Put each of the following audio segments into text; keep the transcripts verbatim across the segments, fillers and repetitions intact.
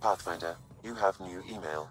Pathfinder, you have new email.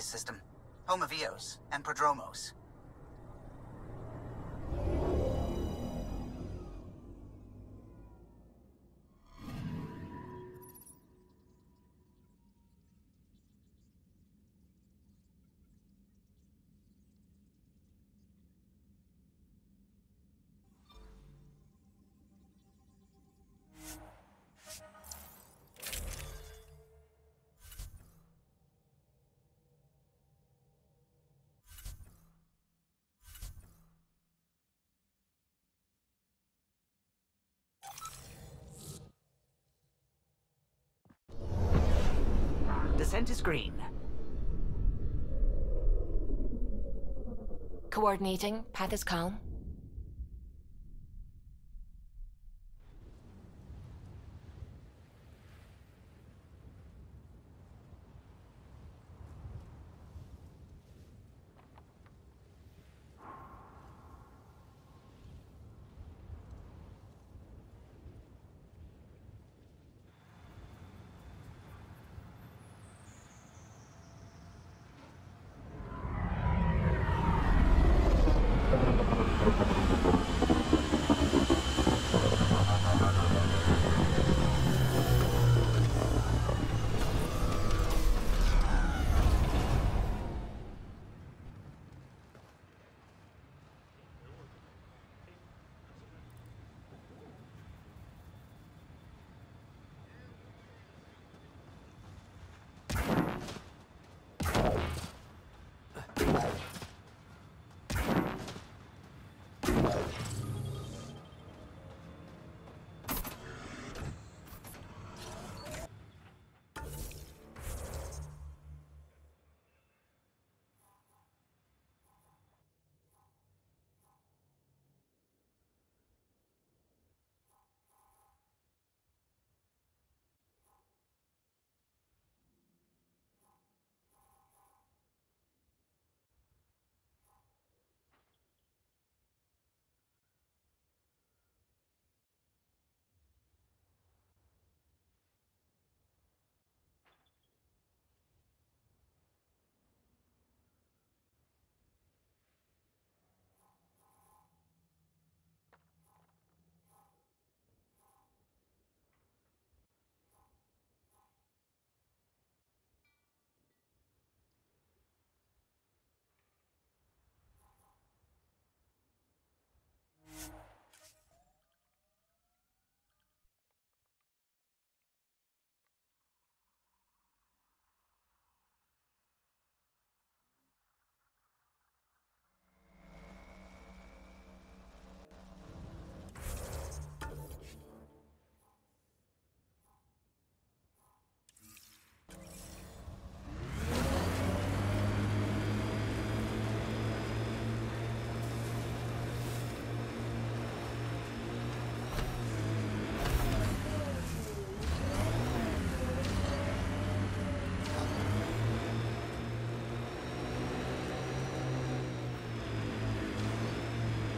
Prometheus system, home of Eos and Prodromos. Descent is green. Coordinating. Path is calm.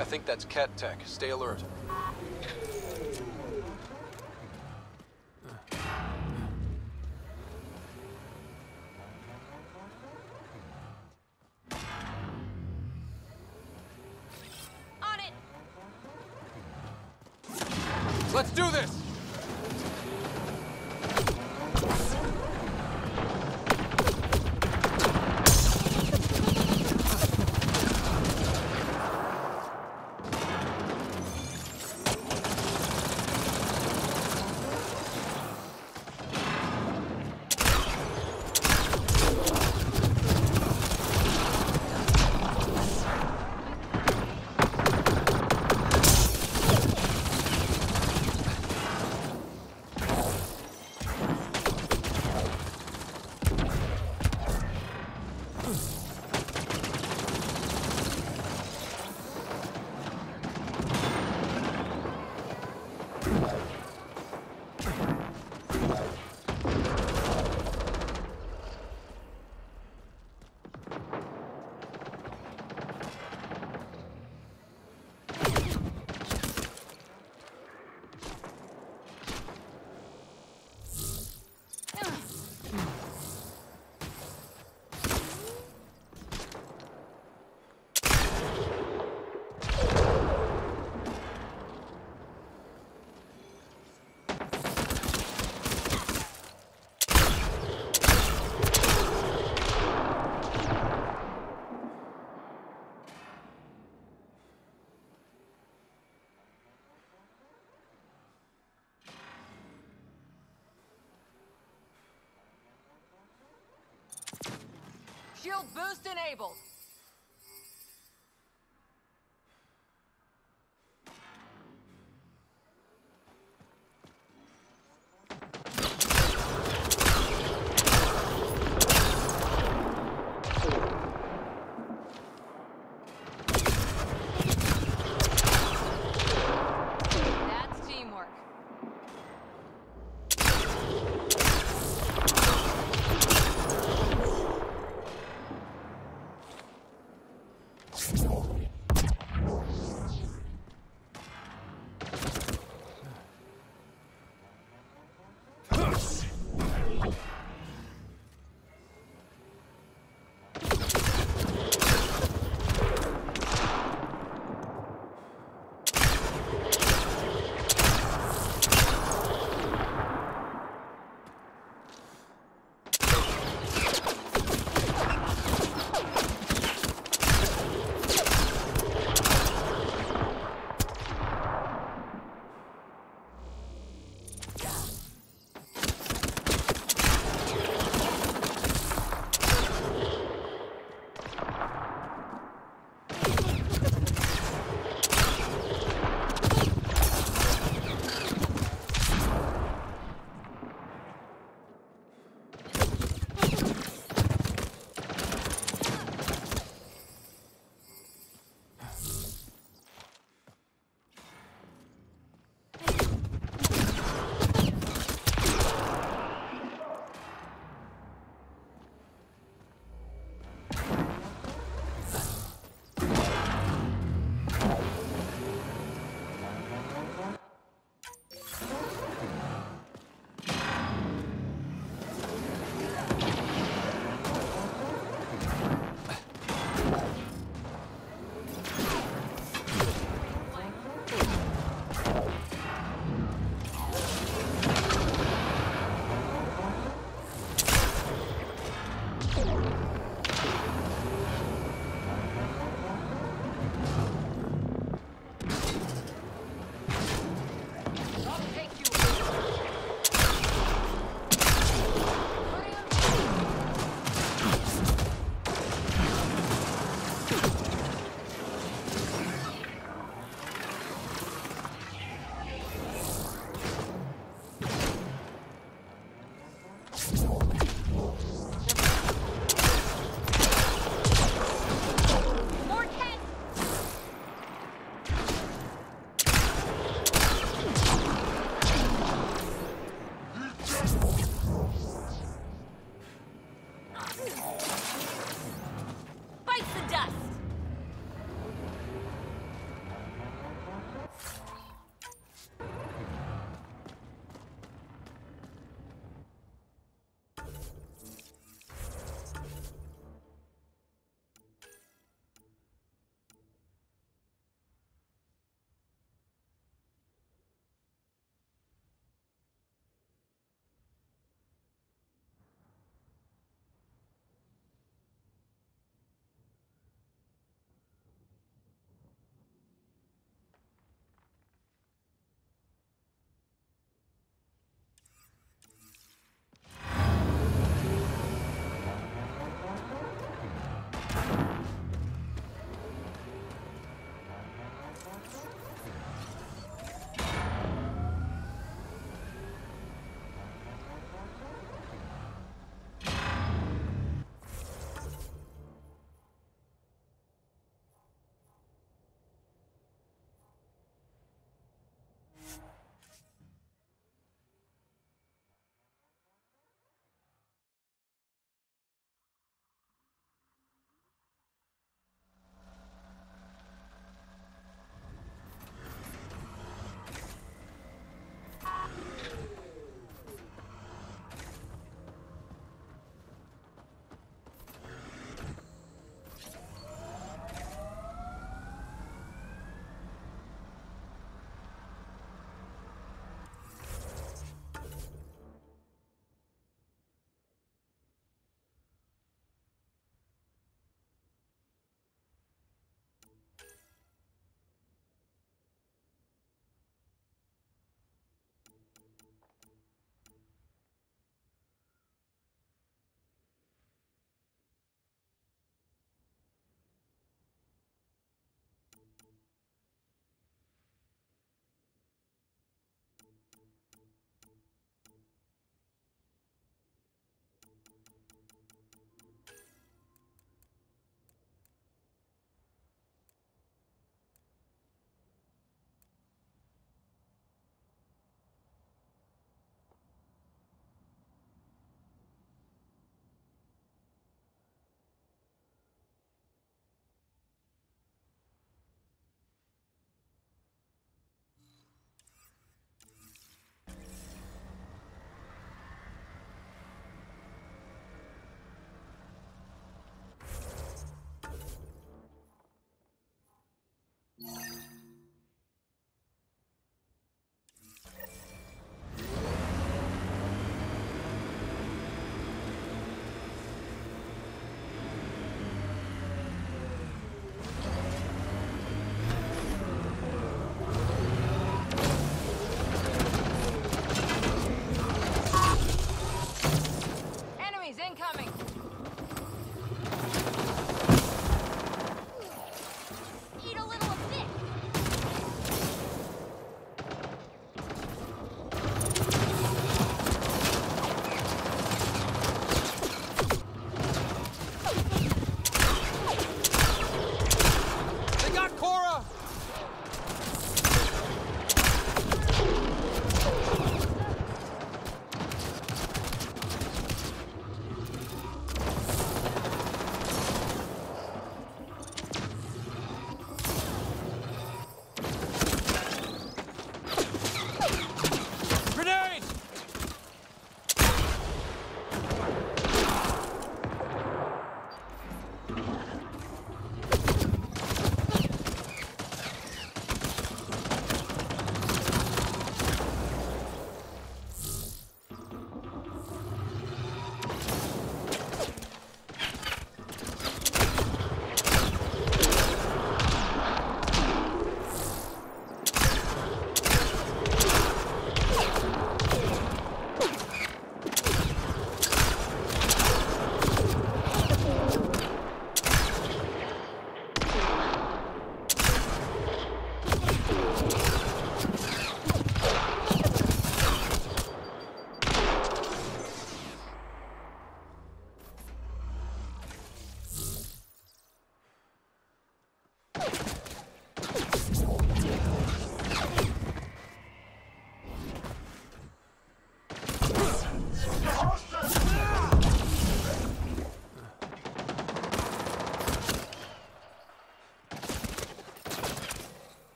I think that's Cat Tech. Stay alert. On it. Let's do this. Shield boost enabled. Bites the dust!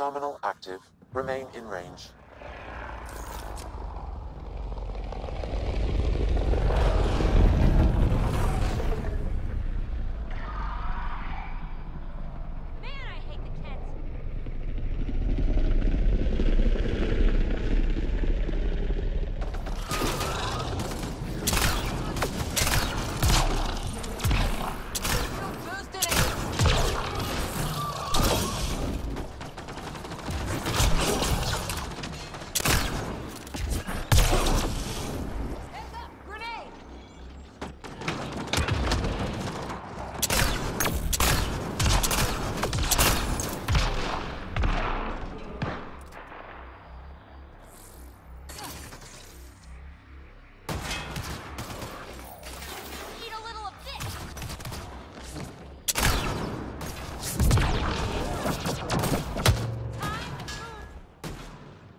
terminal active. Remain in range.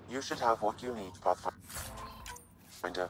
You should have what you need, Pathfinder.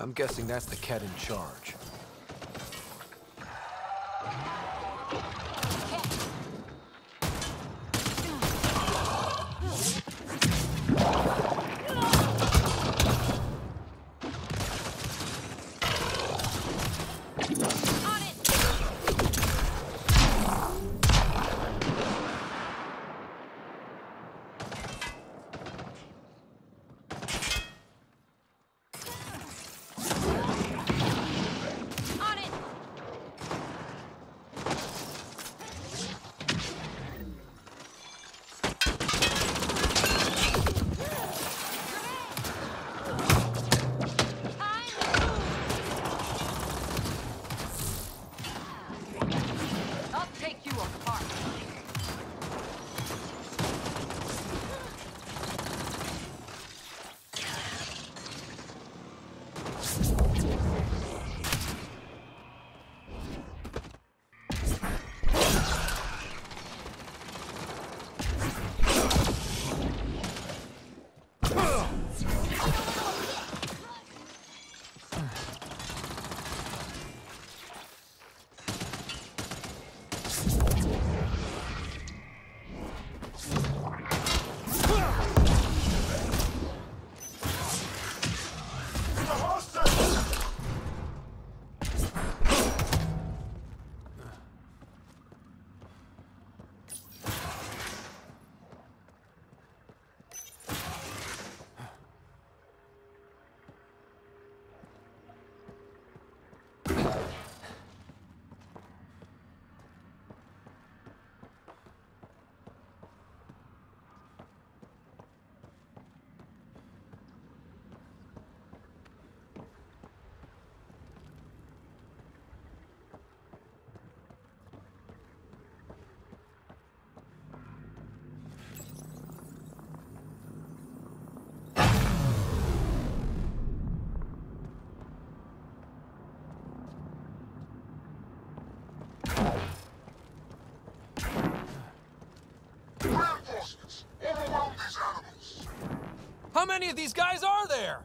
I'm guessing that's the cat in charge. many of these guys are there?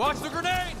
Watch the grenade!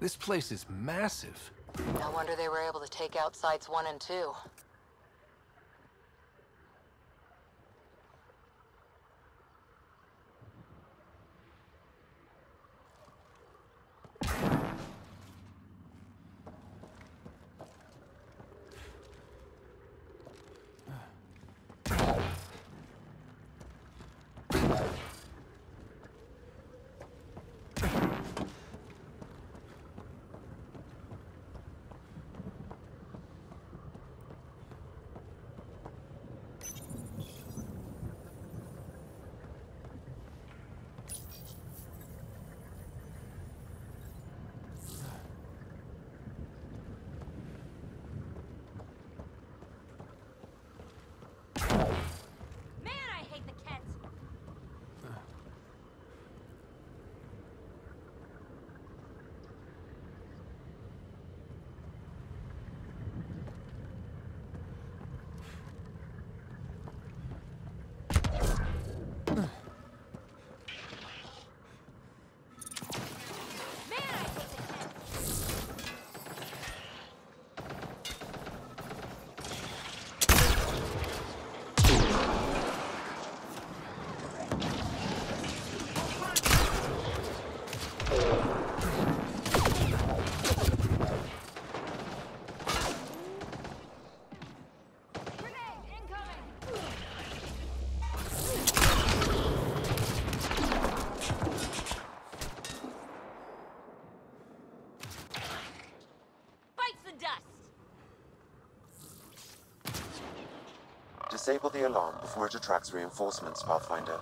This place is massive. No wonder they were able to take out sites one and two. Disable the alarm before it attracts reinforcements, Pathfinder.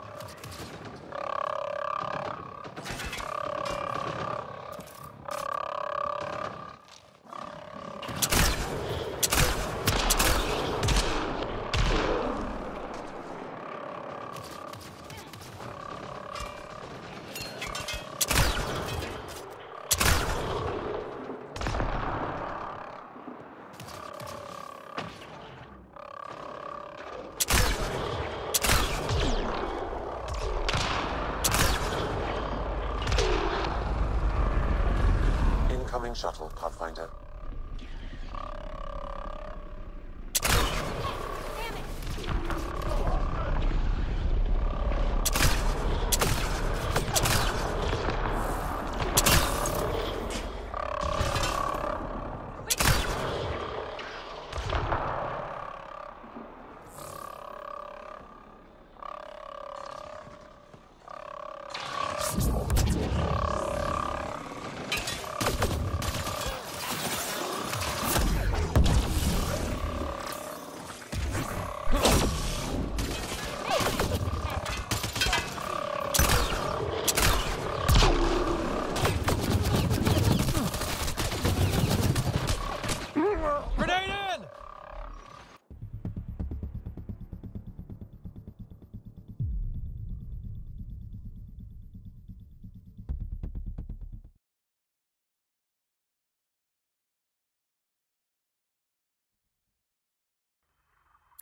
Shuttle, Pathfinder.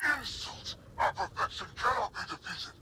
Insults of perfection cannot be defeated.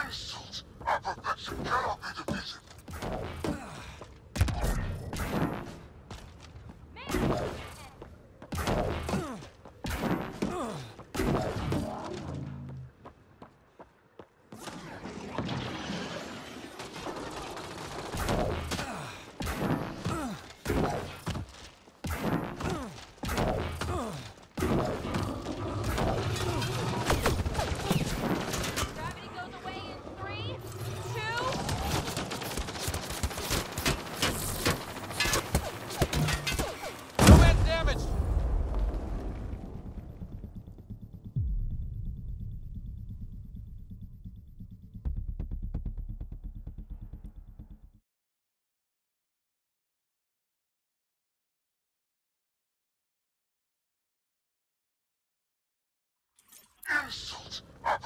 Insults of perfection cannot be defeated. Insults of perfection cannot be defeated. Insults of